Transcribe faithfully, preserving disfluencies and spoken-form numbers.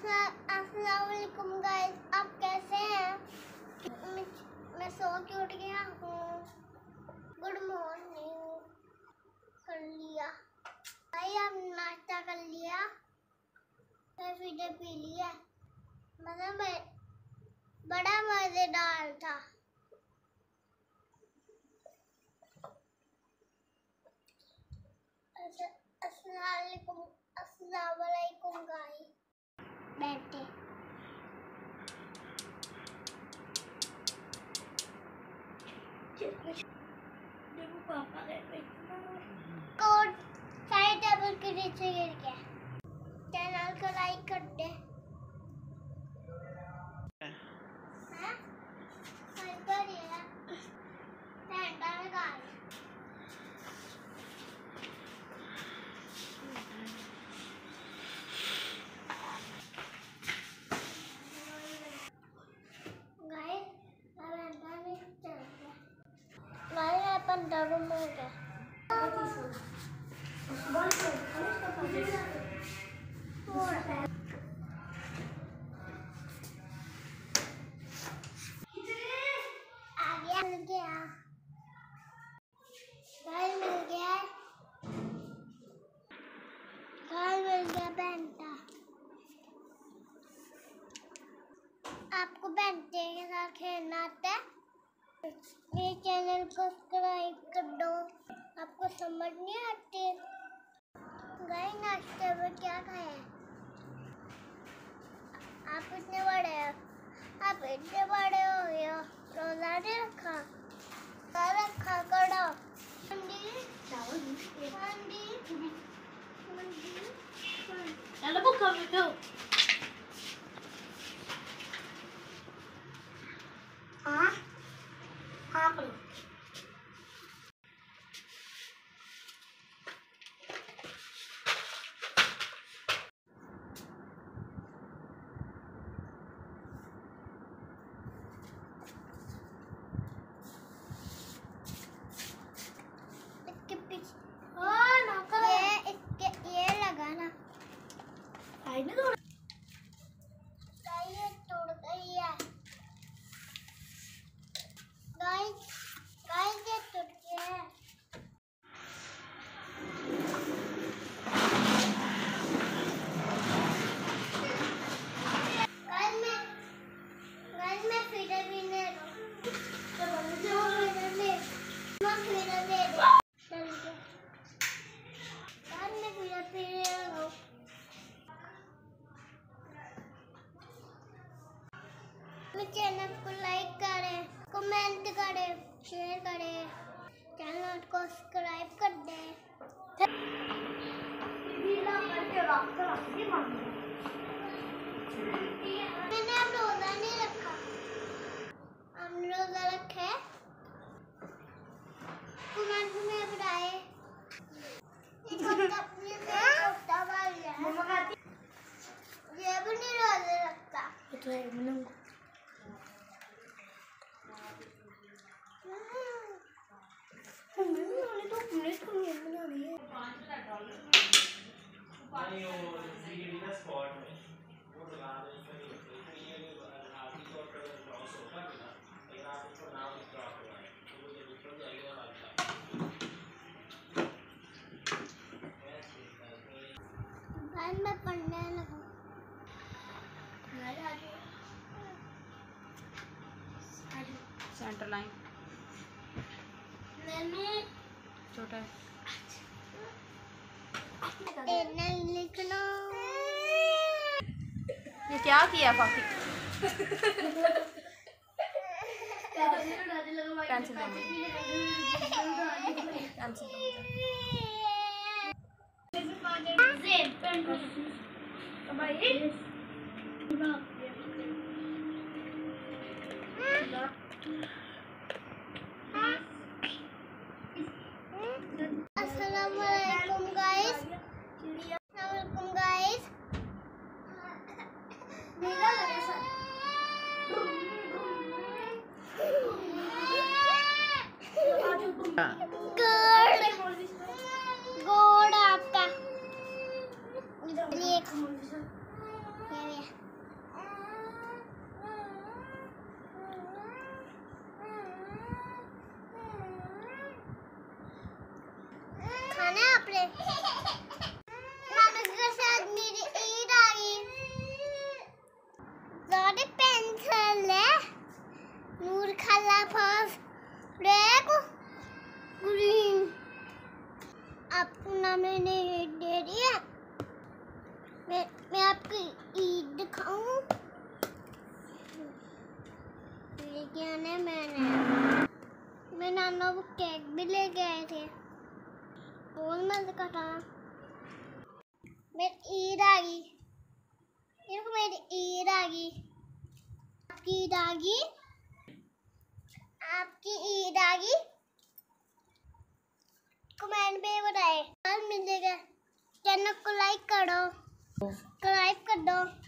अस्सलाम वालेकुम गाइस, आप कैसे हैं? मैं, मैं सो के उठ गया हूँ। गुड मॉर्निंग कर लिया भाई, अब नाश्ता कर लिया, फिर पी लिया। मतलब बड़ा मज़ेदार था। अस्सलाम वालेकुम, अस्सलाम वालेकुम गाइस। बैठे देखो पापा कोड सारे टेबल के नीचे गिर गया। चैनल को लाइक कर दे। हाँ? पर ये सेंटर में गाड़ी अंदर में हो गया। आ गया, मिल गया घर, मिल गया घर, मिल गया बैंटा। आपको बैंटे के साथ खेलना आता है? मेरे चैनल को सब्सक्राइब कर दो। आपको समझ नहीं आती। गाइस, नाश्ते में क्या खाया? आप इतने बड़े हो, आप इतने बड़े हो गए हो, रोजा नहीं रखा। सारा खा करो मंडी। चैनल को लाइक करें, कमेंट करें, शेयर करें, चैनल को सब्सक्राइब कर दें। मैंने अब रोजा नहीं रखा, हम रोजा रखे। कमेंट में बताएं। ये भी नहीं रोजा रखता। मैं पढ़ने लगा। सेंटर लाइन मैंने छोटा लिखना। ये क्या किया फाकी? Cancel cancel. गोड़ आपका ये ये मैंने ईद दे दी है। मैं मैं आपको ईद दिखाऊं। ये क्या है, मैंने मैं नाना वो केक भी ले गए थे, बहुत मज़े का था। मेरी ईद आ गई, देखो मेरी ईद आ गई। आपकी ईद आ गई, आपकी ईद आ गई। कमेंट पे बताए। कल मिलेगा, चैनल को लाइक करो, सब्सक्राइब कर दो।